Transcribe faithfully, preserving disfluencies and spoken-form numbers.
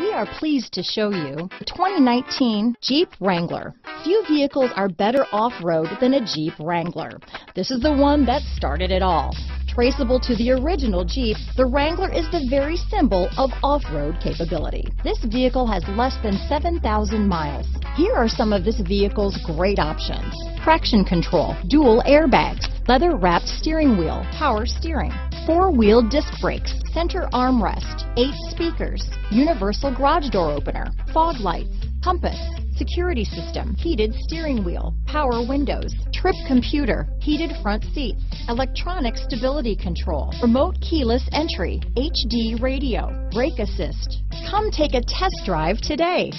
We are pleased to show you the twenty nineteen Jeep Wrangler. Few vehicles are better off-road than a Jeep Wrangler. This is the one that started it all. Traceable to the original Jeep, the Wrangler is the very symbol of off-road capability. This vehicle has less than seven thousand miles. Here are some of this vehicle's great options: traction control, dual airbags, leather-wrapped steering wheel, power steering, four-wheel disc brakes, center armrest, eight speakers, universal garage door opener, fog lights, compass, security system, heated steering wheel, power windows, trip computer, heated front seats, electronic stability control, remote keyless entry, H D radio, brake assist. Come take a test drive today.